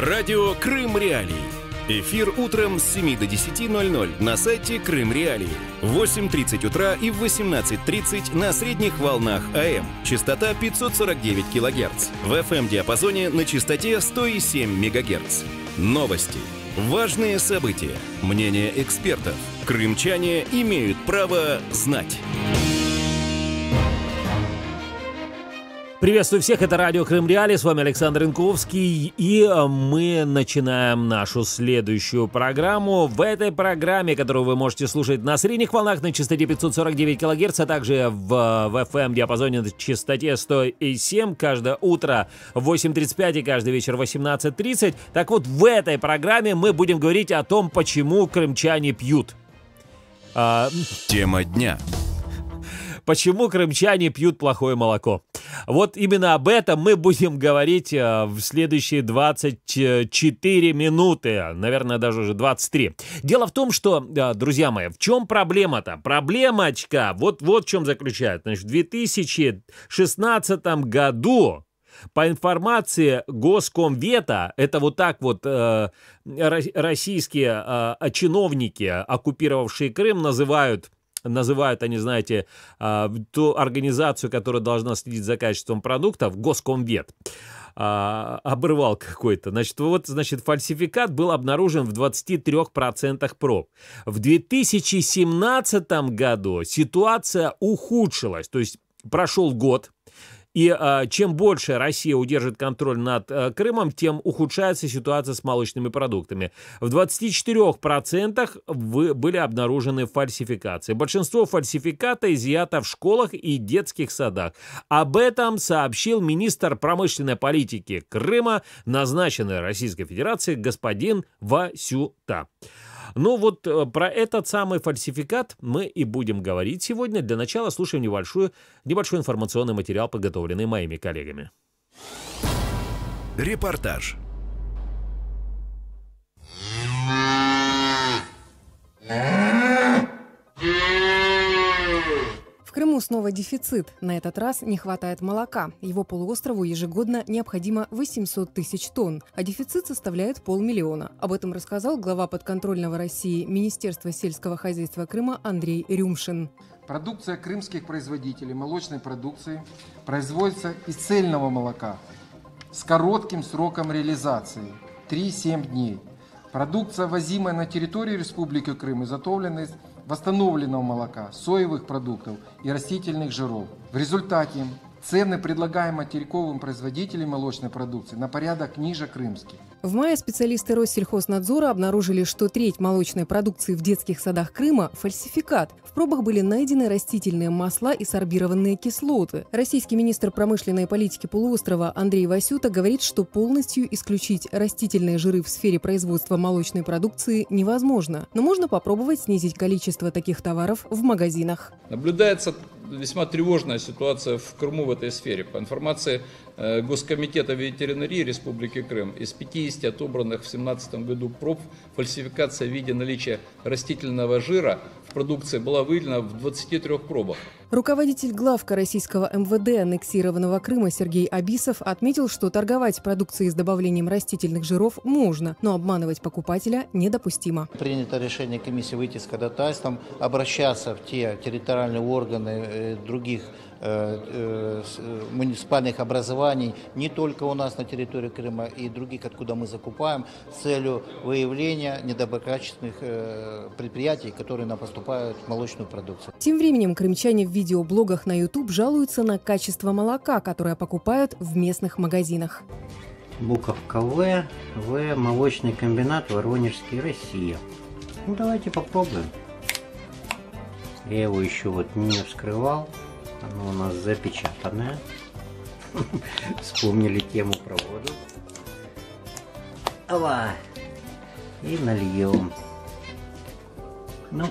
Радио Крым.Реалии. Эфир утром с 7 до 10:00 на сайте Крым.Реалии. В 8:30 утра и в 18:30 на средних волнах АМ. Частота 549 кГц. В FM-диапазоне на частоте 107 МГц. Новости. Важные события. Мнение экспертов. Крымчане имеют право знать. Приветствую всех, это Радио Крым.Реалии, с вами Александр Янковский, и мы начинаем нашу следующую программу. В этой программе, которую вы можете слушать на средних волнах на частоте 549 кГц, а также в FM-диапазоне на частоте 107, каждое утро в 8:35 и каждый вечер в 18:30. Так вот, в этой программе мы будем говорить о том, почему крымчане пьют. Тема дня. Почему крымчане пьют плохое молоко? Вот именно об этом мы будем говорить в следующие 24 минуты, наверное, даже уже 23. Дело в том, что, друзья мои, в чем проблема-то? Проблемочка вот в чем заключается. Значит, в 2016 году, по информации Госкомвета, это вот так вот российские чиновники, оккупировавшие Крым, называют они, знаете, ту организацию, которая должна следить за качеством продуктов, Госкомвет. Обрывал какой-то. Значит, фальсификат был обнаружен в 23% проб. В 2017 году ситуация ухудшилась. То есть прошел год. И чем больше Россия удержит контроль над Крымом, тем ухудшается ситуация с молочными продуктами. В 24% были обнаружены фальсификации. Большинство фальсификата изъято в школах и детских садах. Об этом сообщил министр промышленной политики Крыма, назначенный Российской Федерацией, господин Васюта. Ну вот про этот самый фальсификат мы и будем говорить сегодня. Для начала слушаем небольшой информационный материал, подготовленный моими коллегами. Репортаж. В Крыму снова дефицит. На этот раз не хватает молока. Его полуострову ежегодно необходимо 800 тысяч тонн, а дефицит составляет 500 000. Об этом рассказал глава подконтрольного России Министерства сельского хозяйства Крыма Андрей Рюмшин. Продукция крымских производителей молочной продукции производится из цельного молока с коротким сроком реализации – 3-7 дней. Продукция, возимая на территории Республики Крым, изготовлена из восстановленного молока, соевых продуктов и растительных жиров. В результате цены, предлагаемые материковым производителям молочной продукции, на порядок ниже крымских. В мае специалисты Россельхознадзора обнаружили, что треть молочной продукции в детских садах Крыма – фальсификат. В пробах были найдены растительные масла и сорбированные кислоты. Российский министр промышленной политики полуострова Андрей Васюта говорит, что полностью исключить растительные жиры в сфере производства молочной продукции невозможно. Но можно попробовать снизить количество таких товаров в магазинах. Наблюдается весьма тревожная ситуация в Крыму в этой сфере. По информации Госкомитета ветеринарии Республики Крым, из 50 отобранных в 2017 году проб фальсификация в виде наличия растительного жира в продукции была выявлена в 23 пробах. Руководитель главка российского МВД аннексированного Крыма Сергей Абисов отметил, что торговать продукцией с добавлением растительных жиров можно, но обманывать покупателя недопустимо. Принято решение комиссии выйти с ходатайством, обращаться в те территориальные органы других муниципальных образований, не только у нас на территории Крыма и других, откуда мы закупаем, с целью выявления недоброкачественных предприятий, которые нам поступают в молочную продукцию. Тем временем крымчане в видеоблогах на YouTube жалуются на качество молока, которое покупают в местных магазинах. Буковка В, молочный комбинат Воронежский, Россия. Ну давайте попробуем. Я его еще вот не вскрывал. Оно у нас запечатанное. Вспомнили тему про воду. Ава! И нальем. Ну,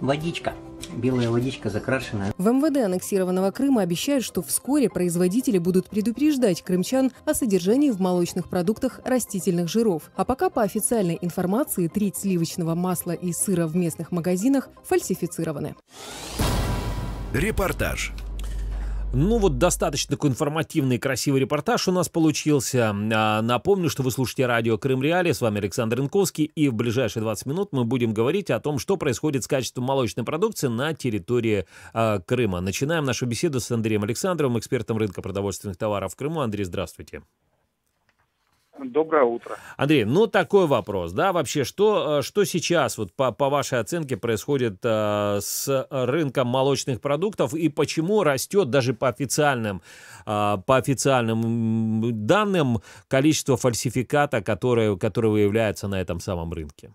водичка. Белая водичка закрашенная. В МВД аннексированного Крыма обещают, что вскоре производители будут предупреждать крымчан о содержании в молочных продуктах растительных жиров. А пока, по официальной информации, треть сливочного масла и сыра в местных магазинах фальсифицированы. Репортаж. Ну вот достаточно такой информативный и красивый репортаж у нас получился. Напомню, что вы слушаете радио Крым.Реалии. С вами Александр Янковский. И в ближайшие 20 минут мы будем говорить о том, что происходит с качеством молочной продукции на территории Крыма. Начинаем нашу беседу с Андреем Александровым, экспертом рынка продовольственных товаров в Крыму. Андрей, здравствуйте. Доброе утро. Андрей, ну такой вопрос, да, вообще, что сейчас, вот по вашей оценке, происходит с рынком молочных продуктов и почему растет даже по официальным данным количество фальсификата, которое выявляется на этом самом рынке?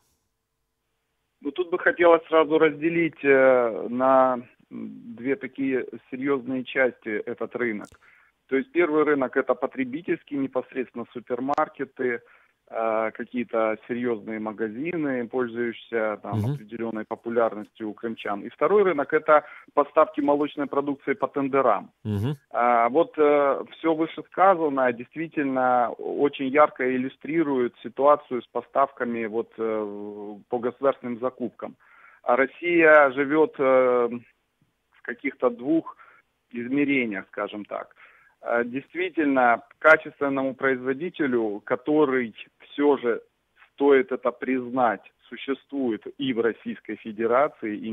Ну тут бы хотелось сразу разделить на две такие серьезные части этот рынок. То есть первый рынок – это потребительский, непосредственно супермаркеты, какие-то серьезные магазины, пользующиеся там, определенной популярностью у крымчан. И второй рынок – это поставки молочной продукции по тендерам. Все вышесказанное действительно очень ярко иллюстрирует ситуацию с поставками по государственным закупкам. А Россия живет в каких-то двух измерениях, скажем так. Действительно, качественному производителю, который все же, стоит это признать, существует и в Российской Федерации, и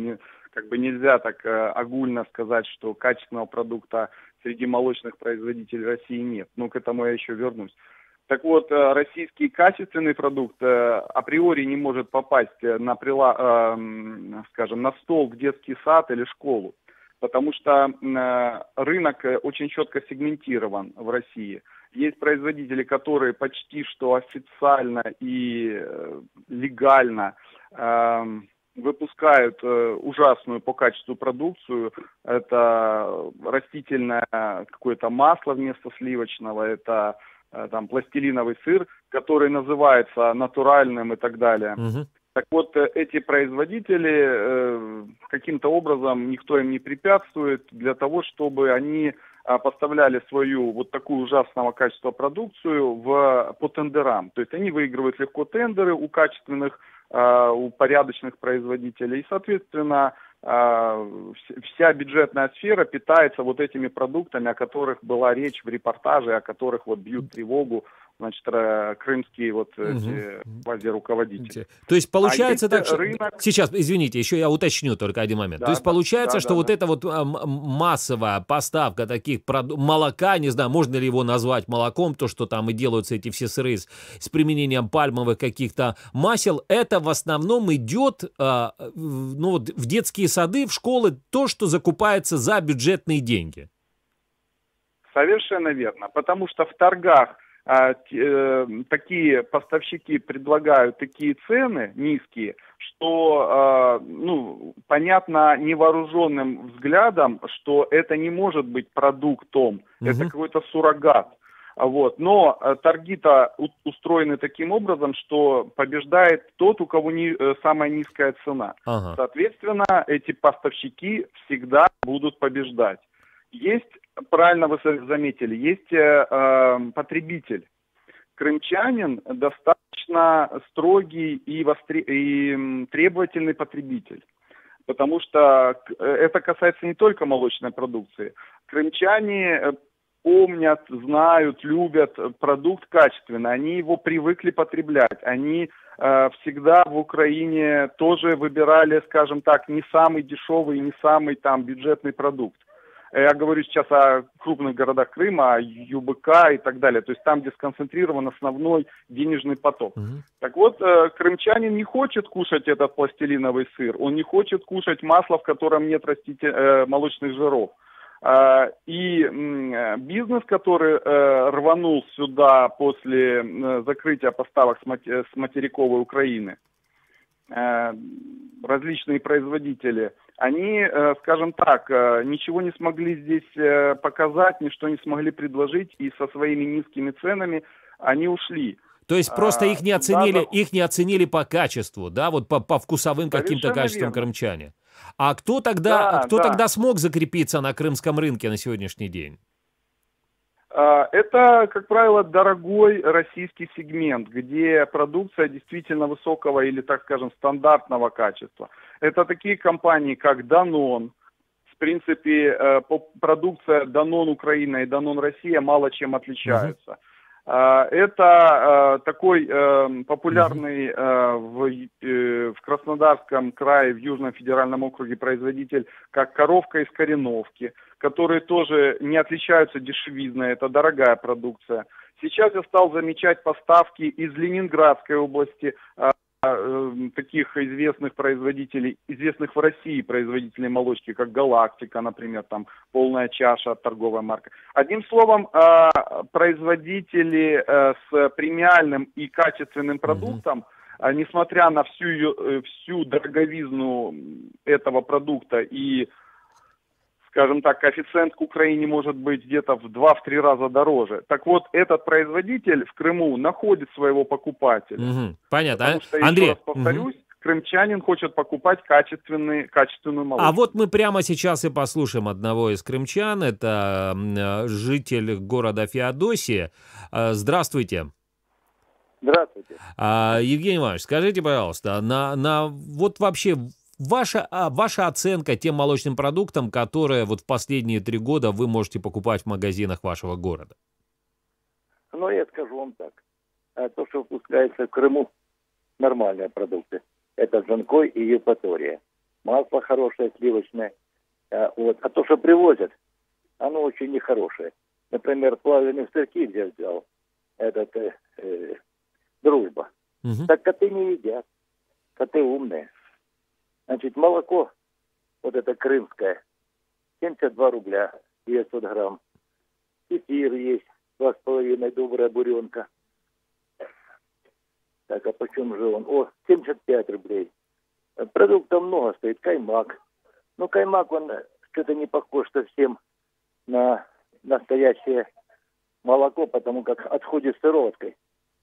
нельзя так огульно сказать, что качественного продукта среди молочных производителей России нет. Но к этому я еще вернусь. Так вот, российский качественный продукт априори не может попасть на стол в детский сад или школу. Потому что рынок очень четко сегментирован в России. Есть производители, которые почти что официально и легально выпускают ужасную по качеству продукцию. Это растительное какое-то масло вместо сливочного, это пластилиновый сыр, который называется натуральным и так далее. Так вот, эти производители, каким-то образом никто им не препятствует для того, чтобы они поставляли свою такую ужасного качества продукцию по тендерам. То есть они выигрывают легко тендеры у качественных, у порядочных производителей. И, соответственно, вся бюджетная сфера питается этими продуктами, о которых была речь в репортаже, о которых бьют тревогу. Значит, крымские руководители. То есть получается так, что... Рынок... Сейчас, извините, еще я уточню только один момент. Да, то есть получается, что массовая поставка таких молока, не знаю, можно ли его назвать молоком, то, что там и делаются эти все сыры с применением пальмовых каких-то масел, это в основном идет в детские сады, в школы, то, что закупается за бюджетные деньги. Совершенно верно. Потому что в торгах такие поставщики предлагают такие цены низкие, что понятно невооруженным взглядом, что это не может быть продуктом, это какой-то суррогат. Но торги-то устроены таким образом, что побеждает тот, у кого самая низкая цена. Соответственно, эти поставщики всегда будут побеждать. Есть, правильно вы заметили, есть потребитель. Крымчанин достаточно строгий и требовательный потребитель, потому что это касается не только молочной продукции. Крымчане помнят, знают, любят продукт качественный, они его привыкли потреблять, они всегда в Украине тоже выбирали, скажем так, не самый дешевый, не самый бюджетный продукт. Я говорю сейчас о крупных городах Крыма, о ЮБК и так далее. То есть там, где сконцентрирован основной денежный поток. Так вот, крымчанин не хочет кушать этот пластилиновый сыр. Он не хочет кушать масло, в котором нет молочных жиров. И бизнес, который рванул сюда после закрытия поставок с материковой Украины, различные производители, они, скажем так, ничего не смогли здесь показать, ничто не смогли предложить, и со своими низкими ценами они ушли. То есть просто их не оценили, их не оценили по качеству, да, по вкусовым каким-то качествам крымчане. А кто тогда, тогда смог закрепиться на крымском рынке на сегодняшний день? Это, как правило, дорогой российский сегмент, где продукция действительно высокого или, так скажем, стандартного качества. Это такие компании, как Danone, в принципе, продукция Данон Украина и Данон Россия мало чем отличаются. Это такой популярный в Краснодарском крае, в Южном федеральном округе производитель, как коровка из Кореновки, которые тоже не отличаются дешевизной, это дорогая продукция. Сейчас я стал замечать поставки из Ленинградской области, таких известных производителей, известных в России производителей молочки, как «Галактика», например, там «Полная чаша», торговая марка. Одним словом, производители с премиальным и качественным продуктом, несмотря на всю дороговизну этого продукта и, скажем так, коэффициент к Украине может быть где-то в 2-3 раза дороже. Так вот, этот производитель в Крыму находит своего покупателя. Понятно. Потому что, Андрей, еще раз повторюсь, крымчанин хочет покупать качественную молочку. А вот мы прямо сейчас и послушаем одного из крымчан. Это житель города Феодосия. Здравствуйте. Здравствуйте. Евгений Иванович, скажите, пожалуйста, на вот вообще... Ваша оценка тем молочным продуктам, которые вот в последние 3 года вы можете покупать в магазинах вашего города? Ну, я скажу вам так. То, что выпускается в Крыму, нормальные продукты. Это Джанкой и Евпатория. Масло хорошее, сливочное. Вот. А то, что привозят, оно очень нехорошее. Например, плавленый в сырки, где взял этот Дружба. Так коты не едят. Коты умные. Значит, молоко, вот это крымское, 72 рубля, 900 грамм. Кефир есть, 2,5, добрая буренка. Так, а почем же он? О, 75 рублей. Продуктов много стоит, каймак. Ну, каймак, он что-то не похож совсем на настоящее молоко, потому как отходит сыроваткой.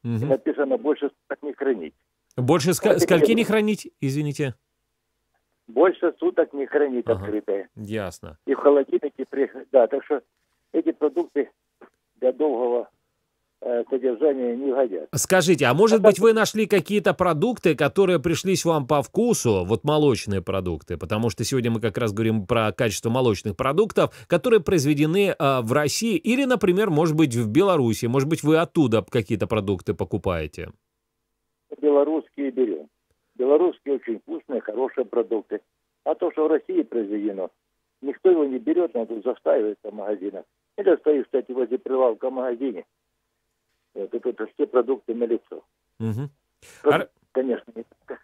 И написано, больше суток не хранить. Больше скольки не хранить, извините? Больше суток не хранит открытое. Ясно. И в холодильнике... Да, так что эти продукты для долгого содержания не годятся. Скажите, а может быть вы нашли какие-то продукты, которые пришлись вам по вкусу, вот молочные продукты, потому что сегодня мы как раз говорим про качество молочных продуктов, которые произведены в России или, например, может быть, в Беларуси, может быть, вы оттуда какие-то продукты покупаете? Белорусские берем. Белорусские очень вкусные, хорошие продукты. А то, что в России произведено, никто его не берет, он тут застаивается в магазинах. Или стоит, кстати, возле прилавка в магазине. Вот, и тут все продукты налицо. Конечно, не так.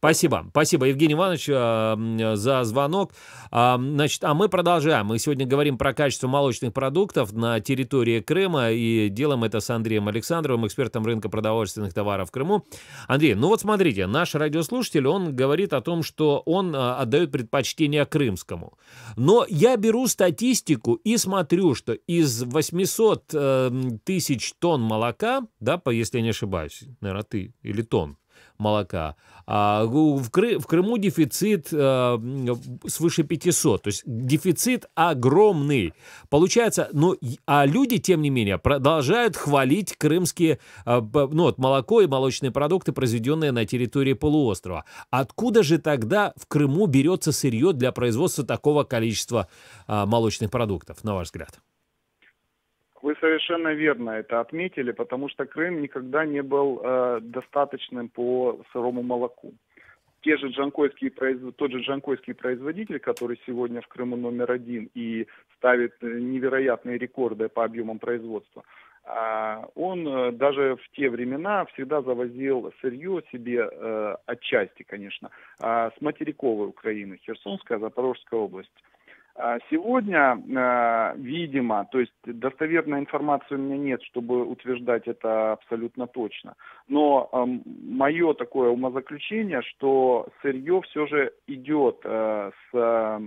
Спасибо. Спасибо, Евгений Иванович, за звонок. Значит, а мы продолжаем. Мы сегодня говорим про качество молочных продуктов на территории Крыма. И делаем это с Андреем Александровым, экспертом рынка продовольственных товаров в Крыму. Андрей, ну вот смотрите, наш радиослушатель, он говорит о том, что он отдает предпочтение крымскому. Но я беру статистику и смотрю, что из 800 тысяч тонн молока, да, если я не ошибаюсь, наверное, или тонн, молока. А в Крыму дефицит свыше 500. То есть дефицит огромный. Получается, ну, а люди, тем не менее, продолжают хвалить крымские молоко и молочные продукты, произведенные на территории полуострова. Откуда же тогда в Крыму берется сырье для производства такого количества молочных продуктов, на ваш взгляд? Вы совершенно верно это отметили, потому что Крым никогда не был достаточным по сырому молоку. Тот же джанкойский производитель, который сегодня в Крыму №1 и ставит невероятные рекорды по объемам производства, он даже в те времена всегда завозил сырье себе, отчасти, конечно, с материковой Украины, Херсонская, Запорожская область. Сегодня, видимо, то есть достоверной информации у меня нет, чтобы утверждать это абсолютно точно, но мое такое умозаключение, что сырье все же идет с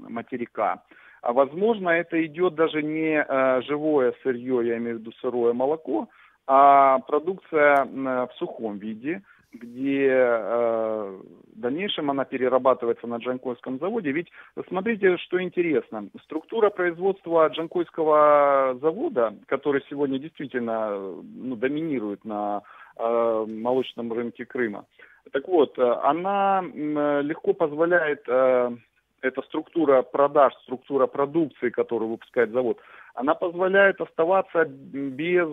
материка. А возможно, это идет даже не живое сырье, я имею в виду сырое молоко, а продукция в сухом виде, где в дальнейшем она перерабатывается на Джанкойском заводе. Ведь смотрите, что интересно. Структура производства Джанкойского завода, который сегодня действительно доминирует на молочном рынке Крыма, так вот, она легко позволяет это структура продаж, структура продукции, которую выпускает завод, она позволяет оставаться без,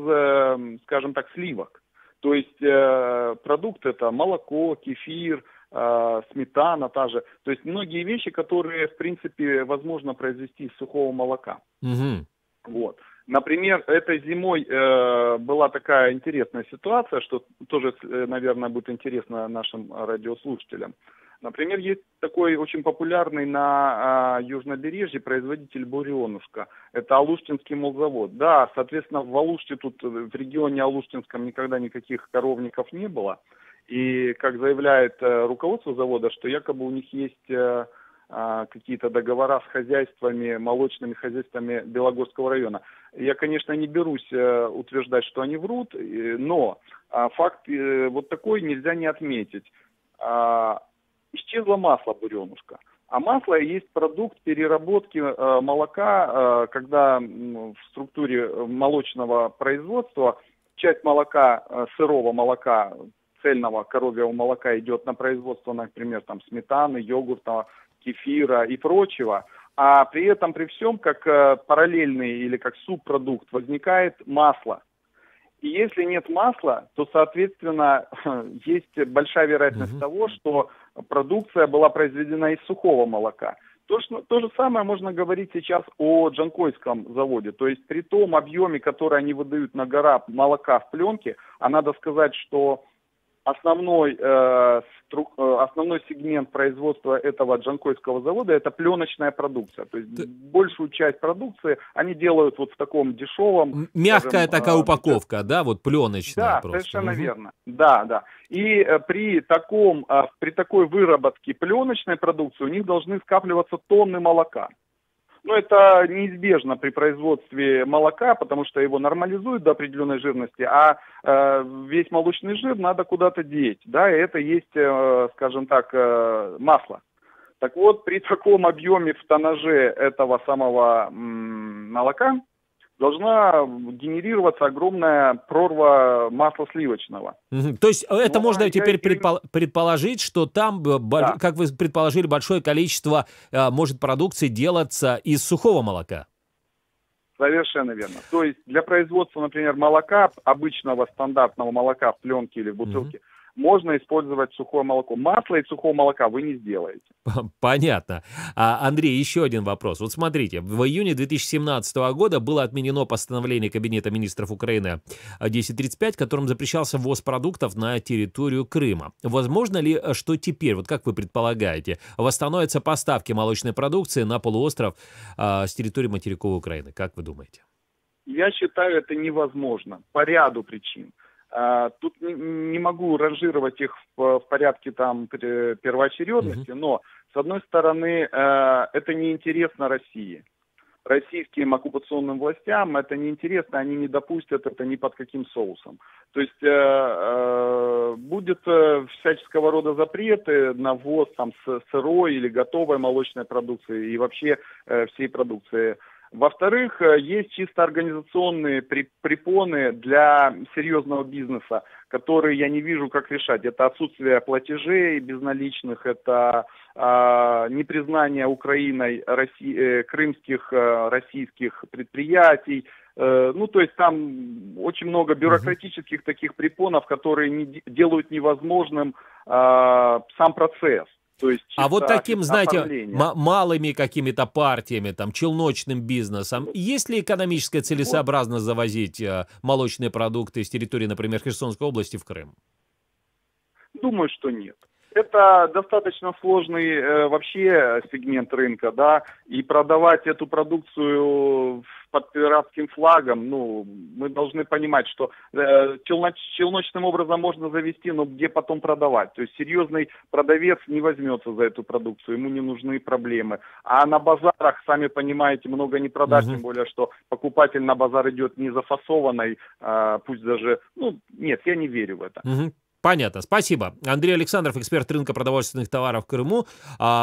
скажем так, сливок. То есть продукт это молоко, кефир, сметана та же. То есть многие вещи, которые, в принципе, возможно произвести из сухого молока. Угу. Вот. Например, этой зимой была такая интересная ситуация, что тоже, наверное, будет интересно нашим радиослушателям. Например, есть такой очень популярный на южнобережье производитель Буренушка. Это Алуштинский молзавод. Да, соответственно, в Алуште, тут в регионе Алуштинском никогда никаких коровников не было. И, как заявляет руководство завода, что якобы у них есть какие-то договора с хозяйствами, молочными хозяйствами Белогорского района. Я, конечно, не берусь утверждать, что они врут, но факт вот такой нельзя не отметить. Исчезло масло «Буренушка». А масло есть продукт переработки молока, когда в структуре молочного производства часть молока, сырого молока, цельного коровьего молока идет на производство, например, там, сметаны, йогурта, кефира и прочего. А при этом, при всем, как параллельный или как субпродукт возникает масло. И если нет масла, то, соответственно, есть большая вероятность того, что продукция была произведена из сухого молока. То же самое можно говорить сейчас о Джанкойском заводе. То есть при том объеме, который они выдают на гора молока в пленке, а надо сказать, что основной сегмент производства этого Джанкойского завода – это пленочная продукция. То есть большую часть продукции они делают вот в таком дешевом… Мягкая, скажем, такая упаковка, да, вот пленочная, да, просто. Да, совершенно верно. Да, да. И при такой выработке пленочной продукции у них должны скапливаться тонны молока. Но это неизбежно при производстве молока, потому что его нормализуют до определенной жирности, а весь молочный жир надо куда-то деть, да, и это есть, скажем так, масло. Так вот, при таком объеме в тоннаже этого самого молока должна генерироваться огромная прорва масла сливочного. То есть это можно теперь предположить, что там, да, как вы предположили, большое количество может продукции делаться из сухого молока. Совершенно верно. То есть для производства, например, молока, обычного стандартного молока в пленке или в бутылке, можно использовать сухое молоко. Масло из сухого молока вы не сделаете. Понятно. Андрей, еще один вопрос. Вот смотрите, в июне 2017 года было отменено постановление Кабинета министров Украины 1035, которым запрещался ввоз продуктов на территорию Крыма. Возможно ли, что теперь, вот как вы предполагаете, восстановятся поставки молочной продукции на полуостров с территории материковой Украины? Как вы думаете? Я считаю, это невозможно по ряду причин. Тут не могу ранжировать их в порядке там первоочередности, но, с одной стороны, это неинтересно России. Российским оккупационным властям это неинтересно, они не допустят это ни под каким соусом. То есть будет всяческого рода запреты на ввоз там сырой или готовой молочной продукции и вообще всей продукции. Во-вторых, есть чисто организационные препоны для серьезного бизнеса, которые я не вижу, как решать. Это отсутствие платежей безналичных, это непризнание Украиной крымских российских предприятий. Ну, то есть там очень много бюрократических таких препонов, которые делают невозможным сам процесс. То есть а вот таким, знаете, малыми какими-то партиями, там, челночным бизнесом, есть ли экономическая целесообразность завозить молочные продукты с территории, например, Херсонской области в Крым? Думаю, что нет. Это достаточно сложный вообще сегмент рынка, да, и продавать эту продукцию под пиратским флагом, ну, мы должны понимать, что челночным образом можно завести, но где потом продавать? То есть серьезный продавец не возьмется за эту продукцию, ему не нужны проблемы. А на базарах, сами понимаете, много не продать, тем более, что покупатель на базар идет не зафасованный, пусть даже, ну, нет, я не верю в это. Понятно, спасибо. Андрей Александров, эксперт рынка продовольственных товаров в Крыму,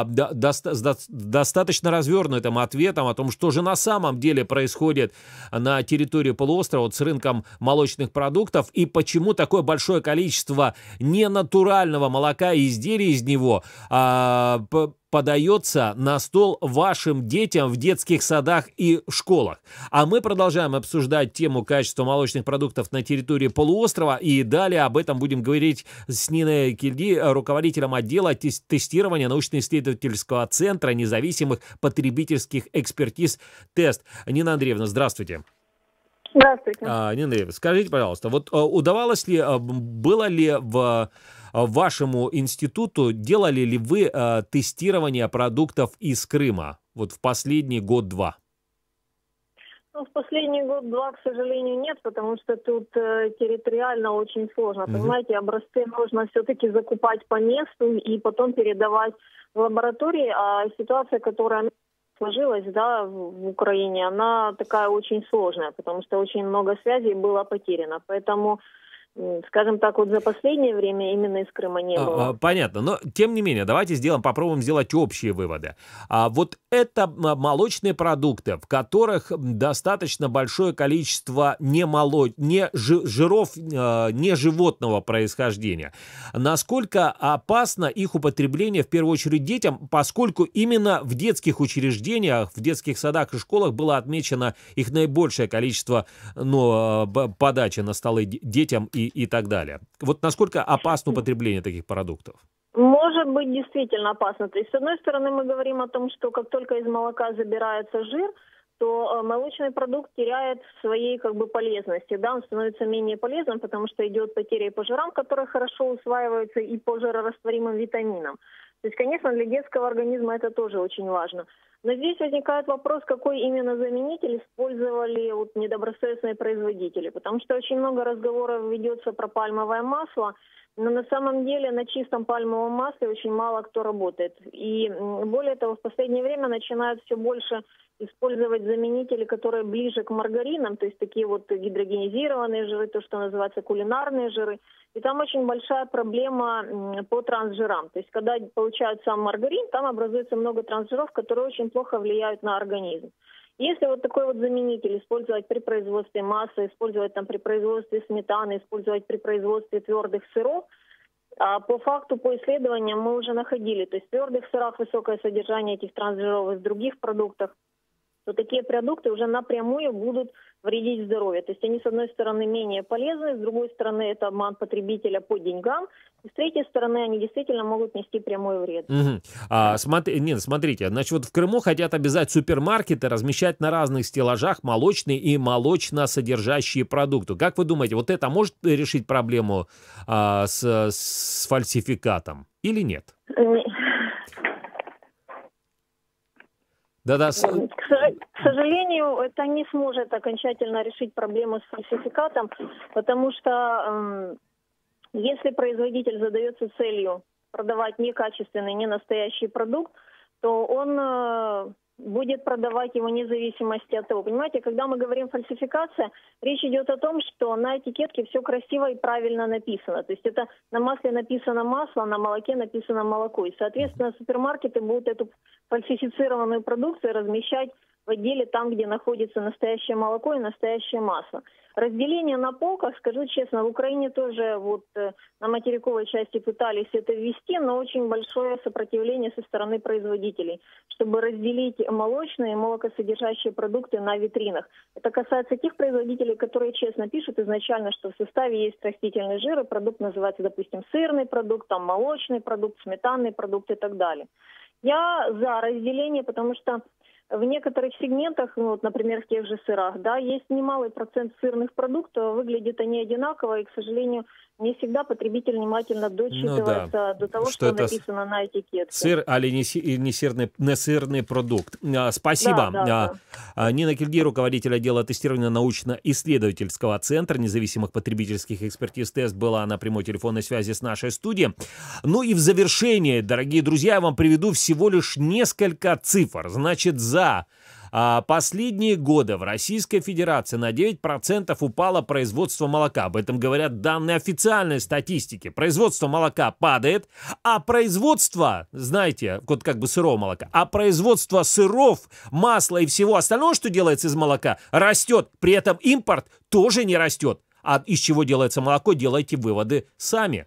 достаточно развернутым ответом о том, что же на самом деле происходит на территории полуострова вот, с рынком молочных продуктов и почему такое большое количество ненатурального молока и изделий из него подается на стол вашим детям в детских садах и школах. А мы продолжаем обсуждать тему качества молочных продуктов на территории полуострова. И далее об этом будем говорить с Ниной Кильдий, руководителем отдела тестирования научно-исследовательского центра независимых потребительских экспертиз «ТЕСТ». Нина Андреевна, здравствуйте. Здравствуйте. Нина Андреевна, скажите, пожалуйста, вот удавалось ли, было ли вашему институту, делали ли вы тестирование продуктов из Крыма вот в последний год-два? Ну, в последний год-два, к сожалению, нет, потому что тут территориально очень сложно. Понимаете, образцы нужно все-таки закупать по месту и потом передавать в лаборатории, а ситуация, которая сложилась, да, в Украине, она такая очень сложная, потому что очень много связей было потеряно. Поэтому, скажем так, вот за последнее время именно из Крыма не было. Понятно, но тем не менее, давайте попробуем сделать общие выводы. Вот это молочные продукты, в которых достаточно большое количество жиров не животного происхождения. Насколько опасно их употребление, в первую очередь, детям, поскольку именно в детских учреждениях, в детских садах и школах было отмечено их наибольшее количество подачи на столы детям и так далее. Вот насколько опасно употребление таких продуктов? Может быть, действительно опасно. То есть, с одной стороны, мы говорим о том, что как только из молока забирается жир, то молочный продукт теряет своей полезности. Да, он становится менее полезным, потому что идет потеря и по жирам, которые хорошо усваиваются, и по жирорастворимым витаминам. То есть, конечно, для детского организма это тоже очень важно. Но здесь возникает вопрос, какой именно заменитель использовали вот недобросовестные производители. Потому что очень много разговоров ведется про пальмовое масло, но на самом деле на чистом пальмовом масле очень мало кто работает. И более того, в последнее время начинают все больше использовать заменители, которые ближе к маргаринам, то есть такие вот гидрогенизированные жиры, то, что называется кулинарные жиры. И там очень большая проблема по трансжирам. То есть когда получают сам маргарин, там образуется много трансжиров, которые очень плохо влияют на организм. Если вот такой вот заменитель использовать при производстве масла, использовать там при производстве сметаны, использовать при производстве твердых сыров, а по факту, по исследованиям мы уже находили, то есть в твердых сырах высокое содержание этих трансжиров из других продуктов, то такие продукты уже напрямую будут вредить здоровью. То есть они, с одной стороны, менее полезны, с другой стороны, это обман потребителя по деньгам, и с третьей стороны, они действительно могут нести прямой вред. Смотрите, значит, вот в Крыму хотят обязать супермаркеты размещать на разных стеллажах молочные и молочно-содержащие продукты. Как вы думаете, вот это может решить проблему с фальсификатом или нет? Да-да. К сожалению, это не сможет окончательно решить проблему с фальсификатом, потому что если производитель задается целью продавать некачественный, ненастоящий продукт, то он будет продавать его вне зависимости от того. Понимаете, когда мы говорим фальсификация, речь идет о том, что на этикетке все красиво и правильно написано. То есть это на масле написано масло, на молоке написано молоко. И, соответственно, супермаркеты будут эту фальсифицированную продукцию размещать в отделе там, где находится настоящее молоко и настоящее масло. Разделение на полках, скажу честно, в Украине тоже вот на материковой части пытались это ввести, но очень большое сопротивление со стороны производителей, чтобы разделить молочные и молокосодержащие продукты на витринах. Это касается тех производителей, которые честно пишут изначально, что в составе есть растительный жир, и продукт называется, допустим, сырный продукт, там молочный продукт, сметанный продукт и так далее. Я за разделение, потому что в некоторых сегментах, ну, вот, например, в тех же сырах, да, есть немалый процент сырных продуктов, выглядят они одинаково, и, к сожалению, не всегда потребитель внимательно дочитывается до того, что написано на этикетке. Сыр, али не сырный продукт. Спасибо. Нина Кильдий, руководитель отдела тестирования научно-исследовательского центра независимых потребительских экспертиз «ТЕСТ», была на прямой телефонной связи с нашей студией. Ну и в завершение, дорогие друзья, я вам приведу всего лишь несколько цифр. Значит, за последние годы в Российской Федерации на 9% упало производство молока. Об этом говорят данные официальной статистики. Производство молока падает, а производство, знаете, вот как бы сырого молока, а производство сыров, масла и всего остального, что делается из молока, растет. При этом импорт тоже не растет. А из чего делается молоко, делайте выводы сами.